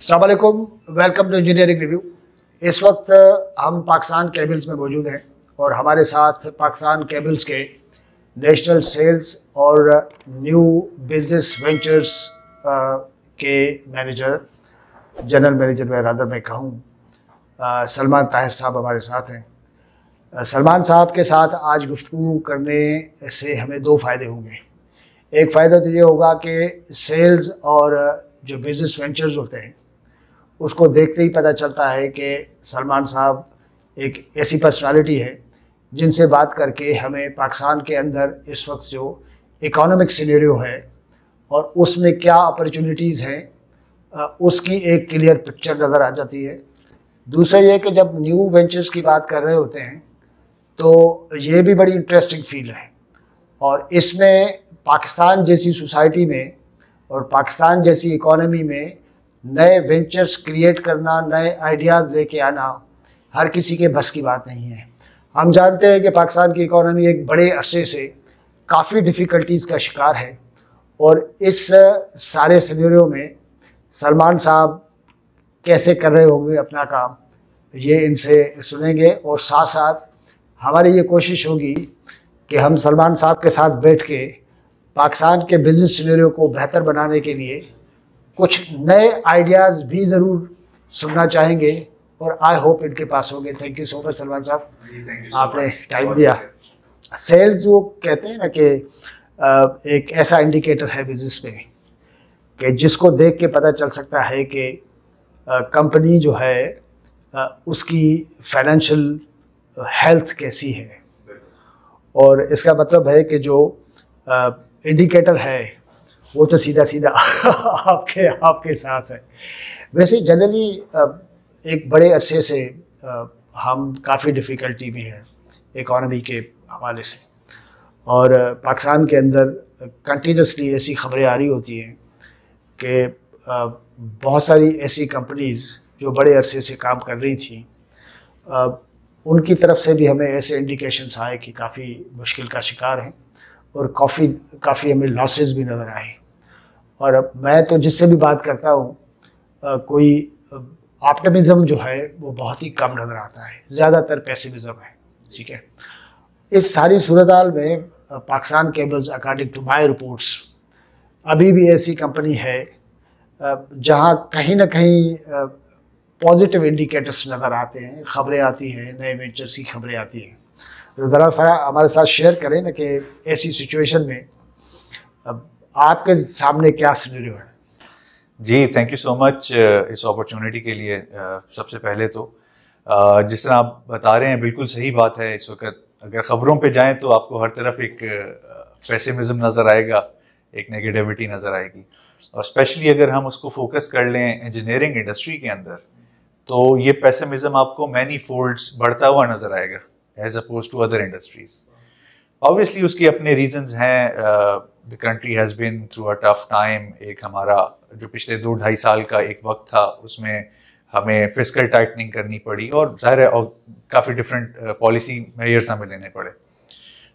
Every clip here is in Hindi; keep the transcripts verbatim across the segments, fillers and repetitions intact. अस्सलाम वालेकुम, वेलकम टू इंजीनियरिंग रिव्यू। इस वक्त हम पाकिस्तान केबल्स में मौजूद हैं और हमारे साथ पाकिस्तान केबल्स के नेशनल सेल्स और न्यू बिजनेस वेंचर्स के मैनेजर, जनरल मैनेजर मैं रादर मैं कहूँ, सलमान ताहिर साहब हमारे साथ हैं। सलमान साहब के साथ आज गुफ्तगू करने से हमें दो फ़ायदे होंगे। एक फ़ायदा तो ये होगा कि सेल्स और जो बिज़नेस वेंचर्स होते हैं उसको देखते ही पता चलता है कि सलमान साहब एक ऐसी पर्सनालिटी है जिनसे बात करके हमें पाकिस्तान के अंदर इस वक्त जो इकोनॉमिक सिनेरियो है और उसमें क्या अपॉर्चुनिटीज़ हैं उसकी एक क्लियर पिक्चर नज़र आ जाती है। दूसरा ये कि जब न्यू वेंचर्स की बात कर रहे होते हैं तो ये भी बड़ी इंटरेस्टिंग फील्ड है और इसमें पाकिस्तान जैसी सोसाइटी में और पाकिस्तान जैसी इकोनॉमी में नए वेंचर्स क्रिएट करना, नए आइडियाज़ लेके आना हर किसी के बस की बात नहीं है। हम जानते हैं कि पाकिस्तान की इकोनॉमी एक बड़े अरसे से काफ़ी डिफ़िकल्टीज़ का शिकार है और इस सारे सिनेरियो में सलमान साहब कैसे कर रहे होंगे अपना काम, ये इनसे सुनेंगे। और साथ साथ हमारी ये कोशिश होगी कि हम सलमान साहब के साथ बैठ के पाकिस्तान के बिज़नेस सिनेरियो को बेहतर बनाने के लिए कुछ नए आइडियाज़ भी ज़रूर सुनना चाहेंगे और आई होप इनके पास होंगे। Thank you so much Salman साहब, आपने टाइम दिया। सेल्स वो कहते हैं ना कि एक ऐसा इंडिकेटर है बिज़नेस में कि जिसको देख के पता चल सकता है कि कंपनी जो है उसकी फाइनेंशियल हेल्थ कैसी है। और इसका मतलब है कि जो इंडिकेटर है वो तो सीधा सीधा आपके आपके साथ है। वैसे जनरली एक बड़े अरसे से हम काफ़ी डिफ़िकल्टी में हैं इकोनॉमी के हवाले से और पाकिस्तान के अंदर कंटिन्यूसली ऐसी खबरें आ रही होती हैं कि बहुत सारी ऐसी कंपनीज़ जो बड़े अरसे से काम कर रही थी उनकी तरफ से भी हमें ऐसे इंडिकेशंस आए कि काफ़ी मुश्किल का शिकार हैं और काफ़ी काफ़ी हमें लॉसेस भी नज़र आए। और अब मैं तो जिससे भी बात करता हूँ कोई ऑप्टिमिज़म जो है वो बहुत ही कम नज़र आता है, ज़्यादातर पेसिमिज़म है। ठीक है, इस सारी सूरत हाल में Pakistan cables according to my reports अभी भी ऐसी कंपनी है जहाँ कहीं ना कहीं पॉजिटिव इंडिकेटर्स नज़र आते हैं, ख़बरें आती हैं, नए वेंचर्स की खबरें आती हैं। तो ज़रा सा हमारे साथ शेयर करें ना कि ऐसी सिचुएशन में अब आपके सामने क्या सिनेरियो है। जी, थैंक यू सो मच इस अपॉर्चुनिटी के लिए। uh, सबसे पहले तो uh, जिस तरह आप बता रहे हैं बिल्कुल सही बात है। इस वक्त अगर ख़बरों पे जाएं तो आपको हर तरफ एक पेसिमिज्म uh, नज़र आएगा, एक नेगेटिविटी नज़र आएगी। और स्पेशली अगर हम उसको फोकस कर लें इंजीनियरिंग इंडस्ट्री के अंदर तो ये पेसिमिज्म आपको मैनी फोल्ड्स बढ़ता हुआ नज़र आएगा as opposed to other industries. Obviously उसके अपने reasons हैं। uh, the country has been through a tough time. एक हमारा जो पिछले दो ढाई साल का एक वक्त था उसमें हमें fiscal tightening करनी पड़ी और ज़ाहिर है और काफ़ी different uh, policy measures हमें लेने पड़े।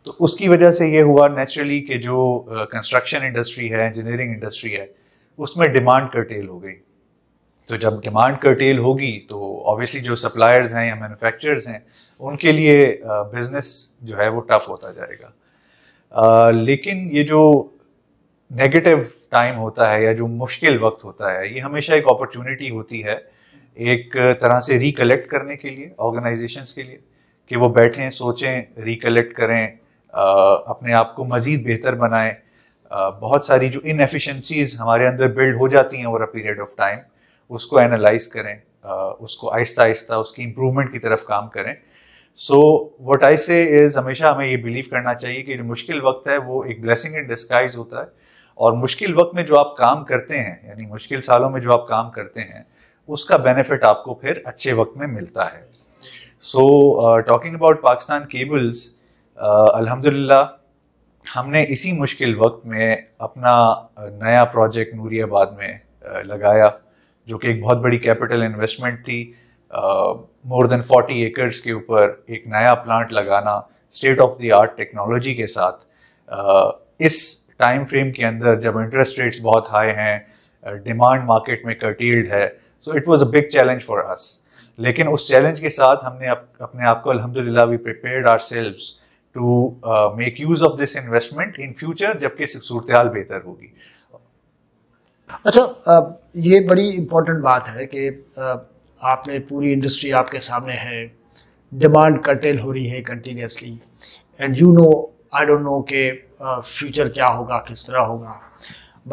तो उसकी वजह से ये हुआ naturally कि जो uh, construction industry है, engineering industry है, उसमें demand curtail हो गई। तो जब डिमांड कर्टेल होगी तो ऑब्वियसली जो सप्लायर्स हैं या मैन्युफैक्चरर्स हैं उनके लिए बिज़नेस जो है वो टफ होता जाएगा। आ, लेकिन ये जो नेगेटिव टाइम होता है या जो मुश्किल वक्त होता है ये हमेशा एक अपॉर्चुनिटी होती है एक तरह से रिकलेक्ट करने के लिए ऑर्गेनाइजेशंस के लिए कि वो बैठें, सोचें, रिकलेक्ट करें, आ, अपने आप को मज़ीद बेहतर बनाएँ। बहुत सारी जो इनएफिशेंसीज़ हमारे अंदर बिल्ड हो जाती हैं over a period of time उसको एनालाइज करें, उसको आहिस्ता आहिस्ता उसकी इम्प्रूवमेंट की तरफ काम करें। सो व्हाट आई से इज़ हमेशा हमें ये बिलीव करना चाहिए कि जो मुश्किल वक्त है वो एक ब्लेसिंग इन डिस्गाइज होता है और मुश्किल वक्त में जो आप काम करते हैं यानी मुश्किल सालों में जो आप काम करते हैं उसका बेनिफिट आपको फिर अच्छे वक्त में मिलता है। So talking about Pakistan cables, अल्हम्दुलिल्लाह हमने इसी मुश्किल वक्त में अपना नया प्रोजेक्ट नूरियाबाद में uh, लगाया जो कि एक बहुत बड़ी कैपिटल इन्वेस्टमेंट थी। मोर देन फोर्टी एकर्स के ऊपर एक नया प्लांट लगाना state of the art technology के साथ uh, इस टाइम फ्रेम के अंदर जब इंटरेस्ट रेट्स बहुत हाई हैं, डिमांड मार्केट में कर्टेल्ड है, so it was a big challenge for us, लेकिन उस चैलेंज के साथ हमने अप, अपने आप को अल्हम्दुलिल्लाह we prepared ourselves to make use of this investment in future जबकि सूरत-ए-हाल बेहतर होगी। अच्छा, uh, ये बड़ी इम्पोर्टेंट बात है कि uh, आपने पूरी इंडस्ट्री आपके सामने है, डिमांड कर्टेल हो रही है continuously, and you know I don't know के फ्यूचर क्या होगा, किस तरह होगा,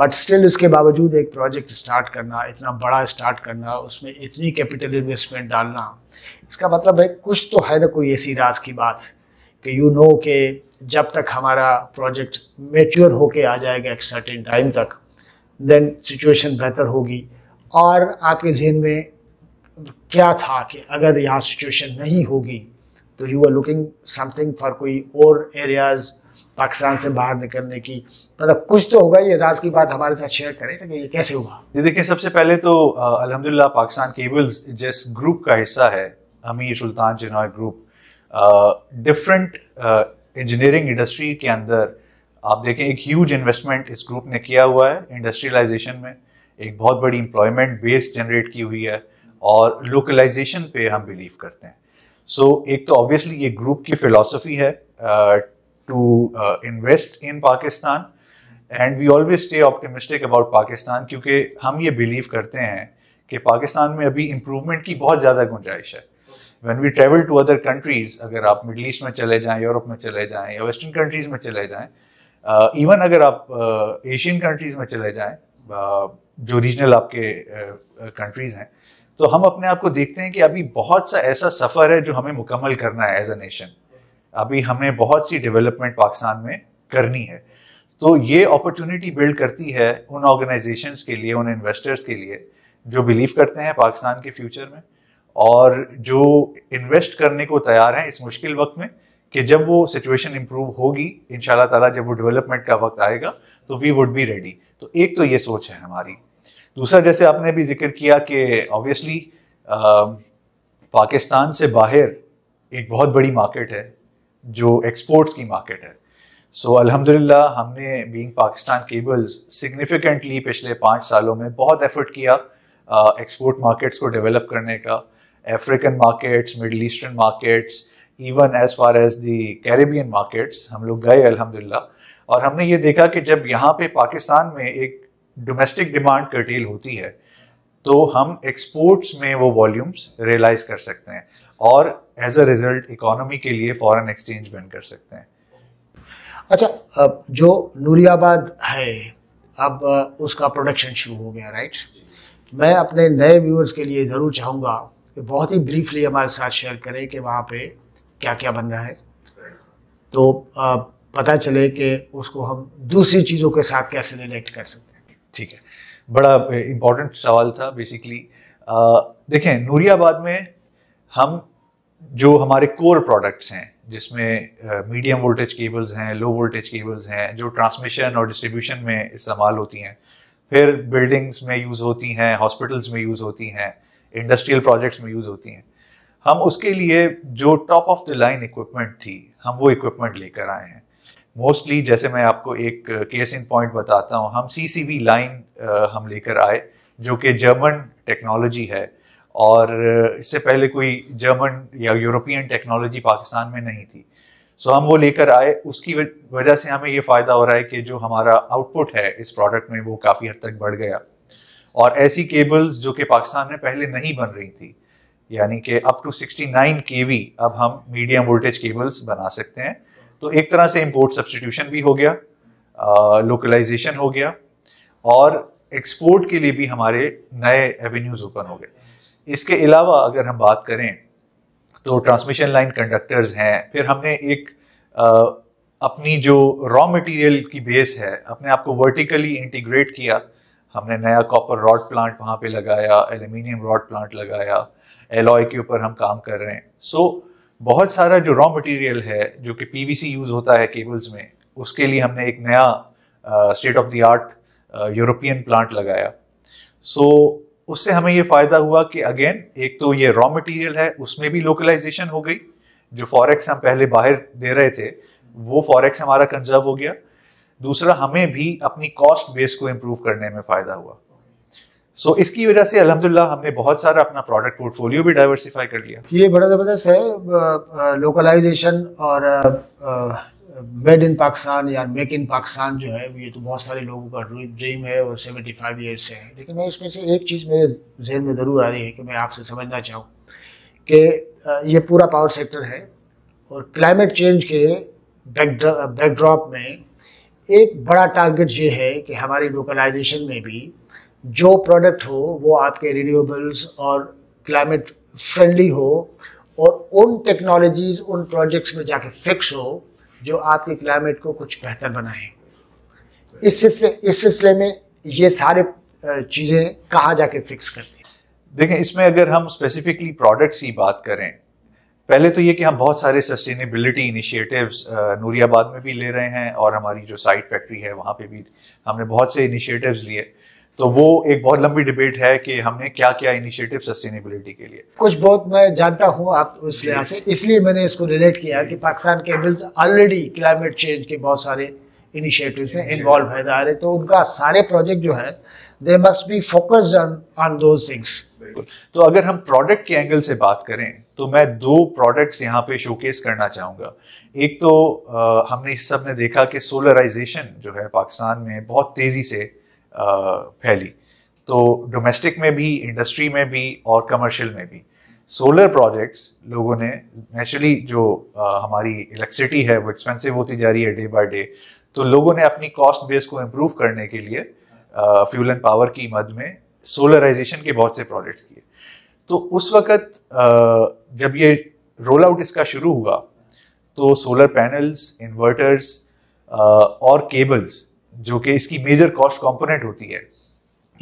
बट स्टिल इसके बावजूद एक प्रोजेक्ट स्टार्ट करना, इतना बड़ा स्टार्ट करना, उसमें इतनी कैपिटल इन्वेस्टमेंट डालना, इसका मतलब है कुछ तो है ना कोई ऐसी राज की बात कि यू नो के जब तक हमारा प्रोजेक्ट मेच्योर होके आ जाएगा एक सर्टेन टाइम तक, देन सिचुएशन बेहतर होगी। और आपके जहन में क्या था कि अगर यहाँ सिचुएशन नहीं होगी तो you are looking something for कोई और एरियाज पाकिस्तान से बाहर निकलने की, मतलब कुछ तो होगा। ये राज की बात हमारे साथ शेयर करें कि ये कैसे हुआ। ये देखिए, सबसे पहले तो अल्हम्दुलिल्लाह पाकिस्तान केबल्स जिस ग्रुप का हिस्सा है, Amir Sultan Jindal group, different engineering industry के अंदर आप देखें एक ह्यूज इन्वेस्टमेंट इस ग्रुप ने किया हुआ है इंडस्ट्रियलाइजेशन में, एक बहुत बड़ी एम्प्लॉयमेंट बेस जनरेट की हुई है और लोकलाइजेशन पे हम बिलीव करते हैं। सो so, एक तो ऑब्वियसली ये ग्रुप की फिलॉसफी है to invest in Pakistan, and we always stay optimistic about Pakistan, क्योंकि हम ये बिलीव करते हैं कि पाकिस्तान में अभी इम्प्रूवमेंट की बहुत ज़्यादा गुंजाइश है। When we travel to other countries, अगर आप मिडल ईस्ट में चले जाएँ, यूरोप में चले जाएँ या वेस्टर्न कंट्रीज़ में चले जाएँ, इवन uh, अगर आप एशियन uh, कंट्रीज़ में चले जाएँ, uh, जो रीजनल आपके कंट्रीज़ uh, हैं, तो हम अपने आप को देखते हैं कि अभी बहुत सा ऐसा सफ़र है जो हमें मुकम्मल करना है एज अ नेशन। अभी हमें बहुत सी डेवलपमेंट पाकिस्तान में करनी है, तो ये अपॉर्चुनिटी बिल्ड करती है उन ऑर्गेनाइजेशंस के लिए, उन इन्वेस्टर्स के लिए जो बिलीव करते हैं पाकिस्तान के फ्यूचर में और जो इन्वेस्ट करने को तैयार हैं इस मुश्किल वक्त में, कि जब वो सिचुएशन इम्प्रूव होगी इंशाल्लाह ताला, जब वो डेवलपमेंट का वक्त आएगा तो वी वुड बी रेडी। तो एक तो ये सोच है हमारी। दूसरा, जैसे आपने भी जिक्र किया कि ऑब्वियसली पाकिस्तान से बाहर एक बहुत बड़ी मार्केट है जो एक्सपोर्ट्स की मार्केट है। सो so, अल्हम्दुलिल्लाह हमने बीइंग पाकिस्तान केबल्स सिग्निफिकेंटली पिछले पाँच सालों में बहुत एफर्ट किया एक्सपोर्ट मार्केट्स को डेवलप करने का, African markets, middle eastern markets, even as far as the Caribbean markets हम लोग गए अल्हम्दुलिल्लाह। और हमने ये देखा कि जब यहाँ पे पाकिस्तान में एक डोमेस्टिक डिमांड कर्टेल होती है तो हम एक्सपोर्ट्स में वो वॉल्यूम्स रियलाइज कर सकते हैं और एज अ रिजल्ट इकोनॉमी के लिए फॉरेन एक्सचेंज विन कर सकते हैं। अच्छा, जो नूरियाबाद है अब उसका प्रोडक्शन शुरू हो गया, राइट? मैं अपने नए व्यूअर्स के लिए ज़रूर चाहूँगा कि बहुत ही ब्रीफली हमारे साथ शेयर करें कि वहाँ पे क्या क्या बन रहा है, तो पता चले कि उसको हम दूसरी चीज़ों के साथ कैसे रिलेट कर सकते हैं। ठीक है, बड़ा इम्पॉर्टेंट सवाल था। बेसिकली देखें, नूरियाबाद में हम जो हमारे कोर प्रोडक्ट्स हैं जिसमें मीडियम वोल्टेज केबल्स हैं, लो वोल्टेज केबल्स हैं जो ट्रांसमिशन और डिस्ट्रीब्यूशन में इस्तेमाल होती हैं, फिर बिल्डिंग्स में यूज़ होती हैं, हॉस्पिटल्स में यूज़ होती हैं, इंडस्ट्रियल प्रोजेक्ट्स में यूज़ होती हैं, हम उसके लिए जो top of the line equipment थी हम वो इक्विपमेंट लेकर आए हैं। मोस्टली जैसे मैं आपको एक केस इन पॉइंट बताता हूँ, हम सी सी वी लाइन हम लेकर आए जो कि जर्मन टेक्नोलॉजी है और इससे पहले कोई जर्मन या यूरोपियन टेक्नोलॉजी पाकिस्तान में नहीं थी। सो so, हम वो लेकर आए, उसकी वजह से हमें ये फ़ायदा हो रहा है कि जो हमारा आउटपुट है इस प्रोडक्ट में वो काफ़ी हद तक बढ़ गया और ऐसी केबल्स जो कि पाकिस्तान में पहले नहीं बन रही थी, यानी कि up to sixty nine K V अब हम मीडियम वोल्टेज केबल्स बना सकते हैं। तो एक तरह से इंपोर्ट सब्सटीट्यूशन भी हो गया, लोकलाइजेशन हो गया और एक्सपोर्ट के लिए भी हमारे नए एवेन्यूज़ ओपन हो गए। इसके अलावा अगर हम बात करें तो ट्रांसमिशन लाइन कंडक्टर्स हैं, फिर हमने एक आ, अपनी जो रॉ मटेरियल की बेस है अपने आप को वर्टिकली इंटीग्रेट किया। हमने नया कॉपर रॉड प्लांट वहाँ पे लगाया, एल्यूमिनियम रॉड प्लांट लगाया, एलॉय के ऊपर हम काम कर रहे हैं। सो बहुत सारा जो रॉ मटेरियल है जो कि पीवीसी यूज़ होता है केबल्स में, उसके लिए हमने एक नया state of the art European plant लगाया। सो so, उससे हमें ये फ़ायदा हुआ कि अगेन एक तो ये रॉ मटेरियल है उसमें भी लोकलाइजेशन हो गई, जो फॉरेक्स हम पहले बाहर दे रहे थे वो फॉरेक्स हमारा कंजर्व हो गया। दूसरा, हमें भी अपनी कॉस्ट बेस को इम्प्रूव करने में फ़ायदा हुआ। सो so, इसकी वजह से अल्हम्दुलिल्लाह हमने बहुत सारा अपना प्रोडक्ट पोर्टफोलियो भी डाइवर्सिफाई कर लिया। ये बड़ा ज़बरदस्त है लोकलाइजेशन और मेड इन पाकिस्तान या मेक इन पाकिस्तान जो है, ये तो बहुत सारे लोगों का ड्रीम है और सेवेंटी फाइव ईयर्स से है। लेकिन मैं इसमें से एक चीज़ मेरे जहन में ज़रूर आ रही है कि मैं आपसे समझना चाहूँ कि ये पूरा पावर सेक्टर है और क्लाइमेट चेंज के बैकड्रॉप में एक बड़ा टारगेट ये है कि हमारी लोकलाइजेशन में भी जो प्रोडक्ट हो वो आपके रिन्यूएबल्स और क्लाइमेट फ्रेंडली हो और उन टेक्नोलॉजीज़ उन प्रोजेक्ट्स में जाके फिक्स हो जो आपके क्लाइमेट को कुछ बेहतर बनाए। इस सिलसिले इस सिलसिले में ये सारे चीज़ें कहाँ जाके फिक्स करते हैं? देखें, इसमें अगर हम स्पेसिफिकली प्रोडक्ट्स की बात करें, पहले तो ये कि हम बहुत सारे सस्टेनेबिलिटी इनिशिएटिव्स नूरियाबाद में भी ले रहे हैं और हमारी जो साइट फैक्ट्री है वहाँ पे भी हमने बहुत से इनिशिएटिव्स लिए। तो वो एक बहुत लंबी डिबेट है कि हमने क्या क्या इनिशिएटिव सस्टेनेबिलिटी के लिए, कुछ बहुत मैं जानता हूँ आप उस लिहाज से, इसलिए मैंने इसको रिलेट किया कि Pakistan cables already climate change के बहुत सारे इनिशिएटिव्स में इन्वॉल्व है दायरे, तो उनका सारे प्रोजेक्ट जो है they must be focused on on those things. तो अगर हम प्रोडक्ट के एंगल से बात करें तो मैं दो प्रोडक्ट्स यहाँ पे शोकेस करना चाहूँगा। एक तो आ, हमने इस सब ने देखा कि सोलराइजेशन जो है पाकिस्तान में बहुत तेज़ी से आ, फैली, तो डोमेस्टिक में भी, इंडस्ट्री में भी और कमर्शियल में भी सोलर प्रोजेक्ट्स लोगों ने नेचुरली जो आ, हमारी इलेक्ट्रिसिटी है वो एक्सपेंसिव होती जा रही है डे बाय डे, तो लोगों ने अपनी कॉस्ट बेस को इम्प्रूव करने के लिए आ, फ्यूल एंड पावर की मद में सोलराइजेशन के बहुत से प्रोजेक्ट्स किए। तो उस वक्त आ, जब ये रोल आउट इसका शुरू हुआ तो सोलर पैनल्स, इन्वर्टर्स आ, और केबल्स जो कि इसकी मेजर कॉस्ट कंपोनेंट होती है,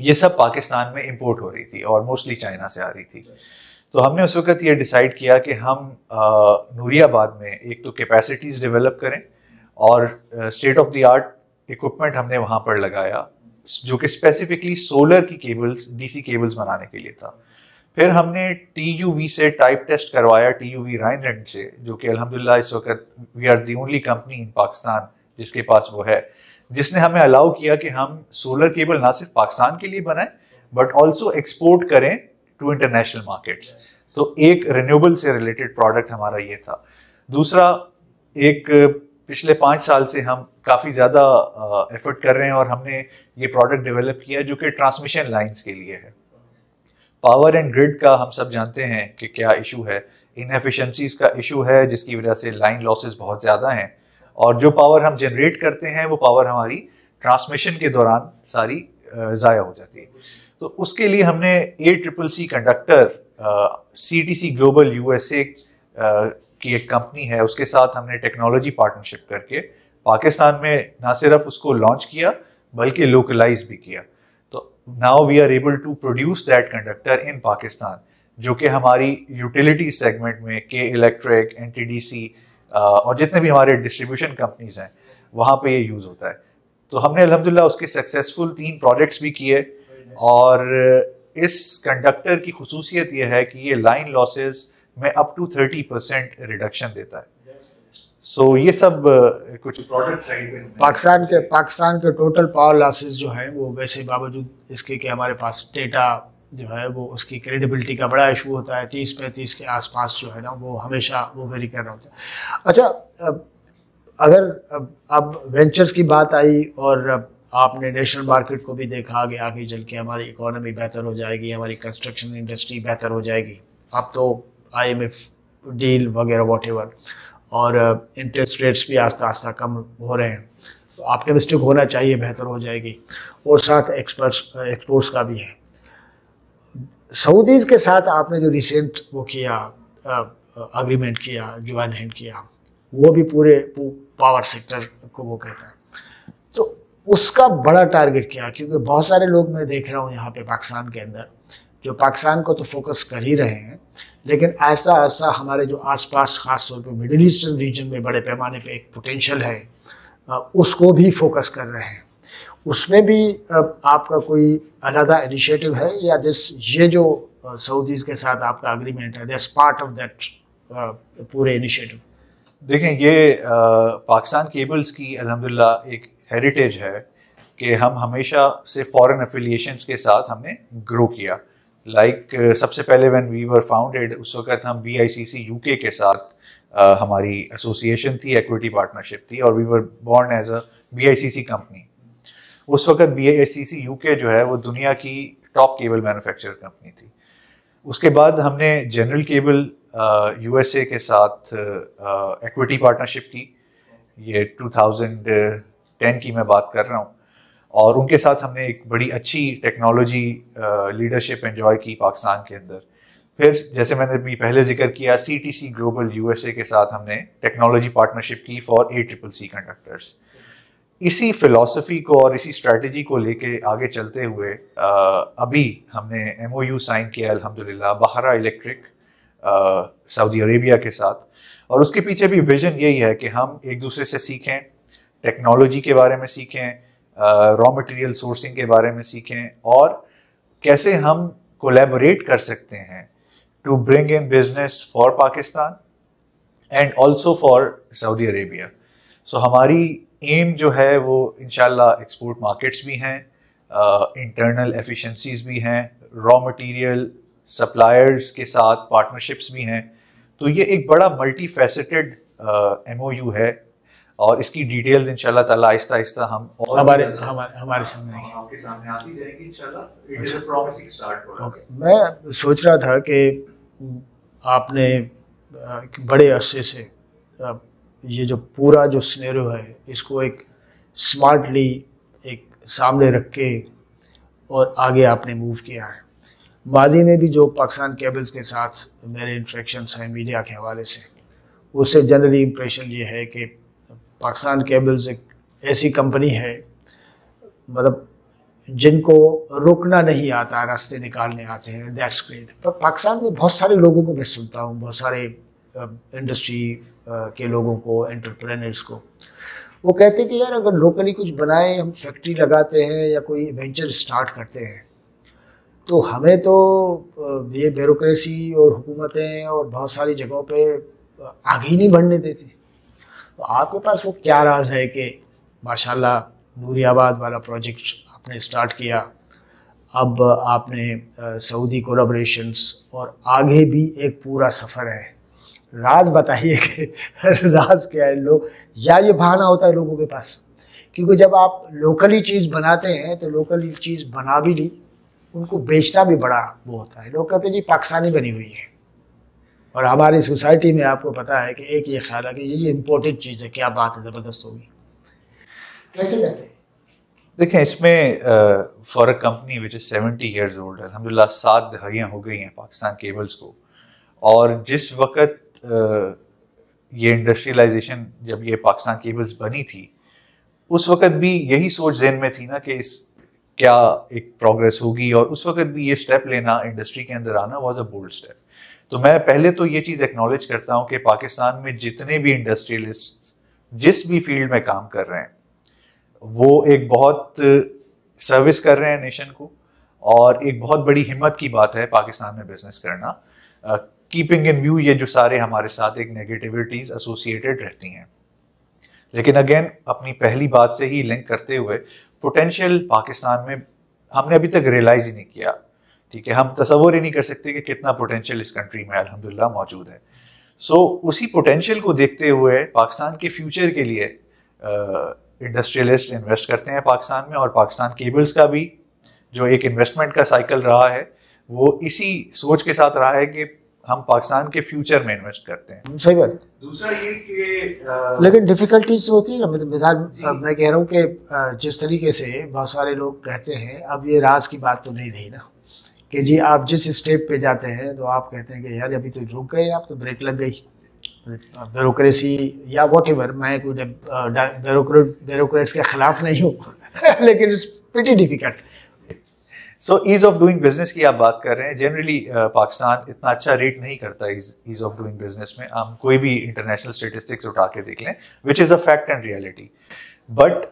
ये सब पाकिस्तान में इंपोर्ट हो रही थी और मोस्टली चाइना से आ रही थी। तो हमने उस वक्त ये डिसाइड किया कि हम नूरियाबाद में एक तो कैपेसिटीज़ डेवलप करें और state of the art equipment हमने वहाँ पर लगाया जो कि स्पेसिफिकली सोलर की केबल्स, डीसी केबल्स बनाने के लिए था। फिर हमने टीयूवी से टाइप टेस्ट करवाया, टीयूवी राइनलैंड से, जो कि अल्हम्दुलिल्लाह इस वक्त we are the only company in Pakistan जिसके पास वो है, जिसने हमें अलाउ किया कि हम सोलर केबल ना सिर्फ पाकिस्तान के लिए बनाएं बट ऑल्सो एक्सपोर्ट करें टू इंटरनेशनल मार्केट्स। तो एक रिन्यूएबल से रिलेटेड प्रोडक्ट हमारा ये था। दूसरा, एक पिछले पाँच साल से हम काफ़ी ज़्यादा एफर्ट कर रहे हैं और हमने ये प्रोडक्ट डेवलप किया जो कि ट्रांसमिशन लाइंस के लिए है। पावर एंड ग्रिड का हम सब जानते हैं कि क्या इशू है, इनएफिशिएंसीज का इशू है जिसकी वजह से लाइन लॉसेस बहुत ज़्यादा हैं और जो पावर हम जनरेट करते हैं वो पावर हमारी ट्रांसमिशन के दौरान सारी ज़ाया हो जाती है। तो उसके लिए हमने A triple C conductor, C T C global U S A की एक कंपनी है, उसके साथ हमने टेक्नोलॉजी पार्टनरशिप करके पाकिस्तान में ना सिर्फ उसको लॉन्च किया बल्कि लोकलाइज भी किया। तो now we are able to produce that conductor in Pakistan जो कि हमारी यूटिलिटी सेगमेंट में के electric, N T D C और जितने भी हमारे डिस्ट्रीब्यूशन कंपनीज हैं वहाँ पे ये यूज़ होता है। तो हमने अल्हम्दुलिल्लाह उसके सक्सेसफुल तीन प्रोजेक्ट्स भी किए और इस कंडक्टर की खसूसियत यह है कि ये लाइन लॉसेस में up to thirty percent reduction देता है। सो so, ये सब कुछ प्रोडक्ट साइड में पाकिस्तान के पाकिस्तान के टोटल पावर लॉसेस जो हैं वो वैसे बावजूद इसके कि हमारे पास डेटा जो है वो उसकी क्रेडिबिलिटी का बड़ा इशू होता है, तीस पैंतीस के आसपास जो है ना वो हमेशा वो वेरी कर रहा होता है। अच्छा, अगर अब, अब वेंचर्स की बात आई और आपने नेशनल मार्केट को भी देखा कि आगे चल के हमारी इकोनॉमी बेहतर हो जाएगी, हमारी कंस्ट्रक्शन इंडस्ट्री बेहतर हो जाएगी, अब तो आई एम एफ डील वगैरह वॉट एवर और इंटरेस्ट रेट्स भी आस्ता आस्ता कम हो रहे हैं, तो ऑप्टिमिस्टिक होना चाहिए, बेहतर हो जाएगी और साथ एक्सपर्ट्स एक्सपोर्ट्स का भी है। सऊदीज़ के साथ आपने जो रिसेंट वो किया अग्रीमेंट किया, ज्वाइन हैंड किया, वो भी पूरे पावर सेक्टर को वो कहता है, तो उसका बड़ा टारगेट क्या? क्योंकि बहुत सारे लोग मैं देख रहा हूँ यहाँ पे पाकिस्तान के अंदर जो पाकिस्तान को तो फोकस कर ही रहे हैं, लेकिन ऐसा ऐसा हमारे जो आसपास खास तौर पे मिडिल ईस्टर्न रीजन में बड़े पैमाने पे एक पोटेंशल है उसको भी फोकस कर रहे हैं। उसमें भी आपका कोई अलहदा इनिशिएटिव है या दिस ये जो सऊदीज़ के साथ आपका एग्रीमेंट है दैट्स पार्ट ऑफ दैट पूरे इनिशिएटिव? देखें, ये पाकिस्तान केबल्स की अल्हम्दुलिल्लाह एक हेरिटेज है कि हम हमेशा से फॉरेन एफिलिएशंस के साथ हमने ग्रो किया। लाइक like, सबसे पहले व्हेन वी वर फाउंडेड उस वक्त हम B I C C you के के साथ uh, हमारी एसोसिएशन थी, एक्विटी पार्टनरशिप थी और we were born as a B I C C company. उस वक्त B I C C you के जो है वो दुनिया की टॉप केबल मैन्युफैक्चरर कंपनी थी। उसके बाद हमने general cable U S A के साथ एक्विटी uh, पार्टनरशिप की, ये टू थाउजेंड टेन की मैं बात कर रहा हूँ, और उनके साथ हमने एक बड़ी अच्छी टेक्नोलॉजी लीडरशिप एंजॉय की पाकिस्तान के अंदर। फिर जैसे मैंने भी पहले जिक्र किया, सीटीसी ग्लोबल यूएसए के साथ हमने टेक्नोलॉजी पार्टनरशिप की for a triple C conductors. इसी फिलॉसफी को और इसी स्ट्रेटजी को लेके आगे चलते हुए आ, अभी हमने एमओयू साइन किया अल्हम्दुलिल्लाह बहरा इलेक्ट्रिक सऊदी अरेबिया के साथ, और उसके पीछे भी विजन यही है कि हम एक दूसरे से सीखें, टेक्नोलॉजी के बारे में सीखें, रॉ मटेरियल सोर्सिंग के बारे में सीखें और कैसे हम कोलैबोरेट कर सकते हैं to bring in business for Pakistan and also for Saudi Arabia. So हमारी एम जो है वो इंशाल्लाह एक्सपोर्ट मार्केट्स भी हैं, इंटरनल uh, एफिशिएंसीज भी हैं, रॉ मटेरियल सप्लायर्स के साथ पार्टनरशिप्स भी हैं। तो ये एक बड़ा मल्टी फैसेटेड एमओयू है और इसकी डिटेल्स इंशाल्लाह ताला आहिस्ता आहिस्ता हम और हमारे हमारे हमारे सामने आपके सामने आती जाएगी इंशाल्लाह। It is a promising start product. मैं सोच रहा था कि आपने बड़े अरसे से ये जो पूरा जो सिनेरियो है इसको एक स्मार्टली एक सामने रख के और आगे आपने मूव किया है। माजी में भी जो पाकिस्तान केबल्स के साथ मेरे इंटरेक्शंस हैं मीडिया के हवाले से, उससे जनरली इम्प्रेशन ये है कि पाकिस्तान केबल्स एक ऐसी कंपनी है मतलब जिनको रोकना नहीं आता, रास्ते निकालने आते हैं, दैट्स ग्रेट। पर पाकिस्तान में बहुत सारे लोगों को मैं सुनता हूँ, बहुत सारे इंडस्ट्री के लोगों को, एंटरप्रेन्योर्स को, वो कहते हैं कि यार अगर लोकली कुछ बनाए, हम फैक्ट्री लगाते हैं या कोई वेंचर स्टार्ट करते हैं तो हमें तो ये ब्यूरोक्रेसी और हुकूमतें और बहुत सारी जगहों पर आगे ही नहीं बढ़ने देते। तो आपके पास वो क्या राज है कि माशाल्लाह नूरियाबाद वाला प्रोजेक्ट आपने स्टार्ट किया, अब आपने सऊदी कोलैबोरेशंस और आगे भी एक पूरा सफ़र है, राज बताइए कि राज क्या है। लोग या ये बहाना होता है लोगों के पास, क्योंकि जब आप लोकली चीज़ बनाते हैं तो लोकली चीज़ बना भी ली, उनको बेचना भी बड़ा वो होता है। लोग कहते हैं जी पाकिस्तानी बनी हुई है, और हमारी सोसाइटी में आपको पता है कि एक ये ख्याल है कि ये इम्पोर्टेड चीज़ है, क्या बात है, ज़बरदस्त होगी, कैसे करते हैं। देखें इसमें for a company which is seventy years old, अल्हम्दुलिल्लाह सात दहाइयाँ हो गई हैं पाकिस्तान केबल्स को, और जिस वक्त uh, ये इंडस्ट्रियलाइजेशन जब ये पाकिस्तान केबल्स बनी थी उस वक्त भी यही सोच जहन में थी ना कि इस क्या एक प्रोग्रेस होगी, और उस वक्त भी ये स्टेप लेना, इंडस्ट्री के अंदर आना वॉज अ बोल्ड स्टेप। तो मैं पहले तो ये चीज़ एक्नॉलेज करता हूँ कि पाकिस्तान में जितने भी इंडस्ट्रियलिस्ट जिस भी फील्ड में काम कर रहे हैं वो एक बहुत सर्विस कर रहे हैं नेशन को, और एक बहुत बड़ी हिम्मत की बात है पाकिस्तान में बिजनेस करना, कीपिंग इन व्यू ये जो सारे हमारे साथ एक नेगेटिविटीज़ एसोसिएटेड रहती हैं। लेकिन अगेन अपनी पहली बात से ही लिंक करते हुए पोटेंशियल पाकिस्तान में हमने अभी तक रियलाइज़ ही नहीं किया, ठीक है, हम तसव्वुर ही नहीं कर सकते कि कितना पोटेंशियल इस कंट्री में अल्हम्दुलिल्लाह मौजूद है। सो so, उसी पोटेंशियल को देखते हुए पाकिस्तान के फ्यूचर के लिए इंडस्ट्रियलिस्ट इन्वेस्ट करते हैं पाकिस्तान में, और पाकिस्तान केबल्स का भी जो एक इन्वेस्टमेंट का साइकिल रहा है वो इसी सोच के साथ रहा है कि हम पाकिस्तान के फ्यूचर में इन्वेस्ट करते हैं। सही बात। दूसरा ये कि लेकिन डिफ़िकल्टीज होती है ना, मतलब मिसाल मैं कह रहा हूँ कि जिस तरीके से बहुत सारे लोग कहते हैं, अब ये राज की बात तो नहीं रही ना कि जी आप जिस स्टेप पे जाते हैं तो आप कहते हैं कि यार अभी तो रुक गए, आप तो ब्रेक लग गई, ब्यूरोक्रेसी या व्हाटएवर। मैं कोई ब्यूरोक्रेट ब्यूरोक्रेट्स के खिलाफ नहीं हूँ लेकिन it's pretty difficult. So ease of doing business की आप बात कर रहे हैं, जनरली पाकिस्तान इतना अच्छा रेट नहीं करता ईज ऑफ डूइंग बिजनेस में, हम कोई भी इंटरनेशनल स्टेटिस्टिक्स उठा के देख लें, which is a fact and reality. But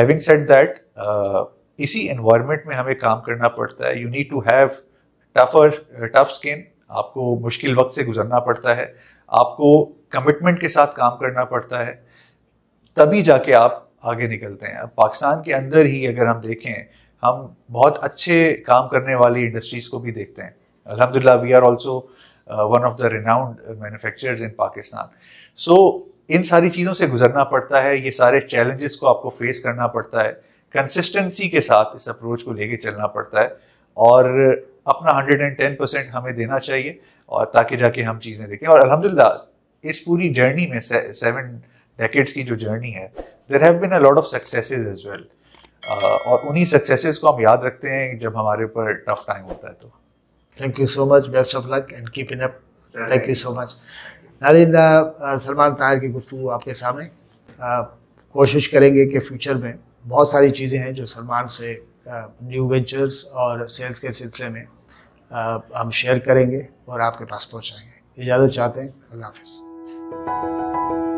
having said that, इसी एनवायरनमेंट में हमें काम करना पड़ता है। You need to have tougher tough skin, आपको मुश्किल वक्त से गुजरना पड़ता है, आपको कमिटमेंट के साथ काम करना पड़ता है, तभी जाके आप आगे निकलते हैं। अब पाकिस्तान के अंदर ही अगर हम देखें, हम बहुत अच्छे काम करने वाली इंडस्ट्रीज़ को भी देखते हैं। अल्हम्दुलिल्लाह we are also one of the renowned manufacturers in Pakistan. So इन सारी चीज़ों से गुजरना पड़ता है, ये सारे चैलेंजेस को आपको फेस करना पड़ता है, कंसिस्टेंसी के साथ इस अप्रोच को लेके चलना पड़ता है और अपना एक सौ दस परसेंट हमें देना चाहिए और ताकि जाके हम चीज़ें देखें। और अल्हम्दुलिल्लाह इस पूरी जर्नी में सेवन डेकेड्स की जो जर्नी है, there have been a lot of successes as well, और उन्हीं सक्सेसेस को हम याद रखते हैं जब हमारे ऊपर टफ टाइम होता है। तो thank you so much, best of luck and keep it up. Thank you so much. नादिन, सलमान ताहिर की गुफ्तगू आपके सामने, uh, कोशिश करेंगे कि फ्यूचर में बहुत सारी चीज़ें हैं जो सलमान से न्यू uh, वेंचर्स और सेल्स के सिलसिले में uh, हम शेयर करेंगे और आपके पास पहुंचाएंगे। इजाज़त चाहते हैं, अल्लाह हाफिज़।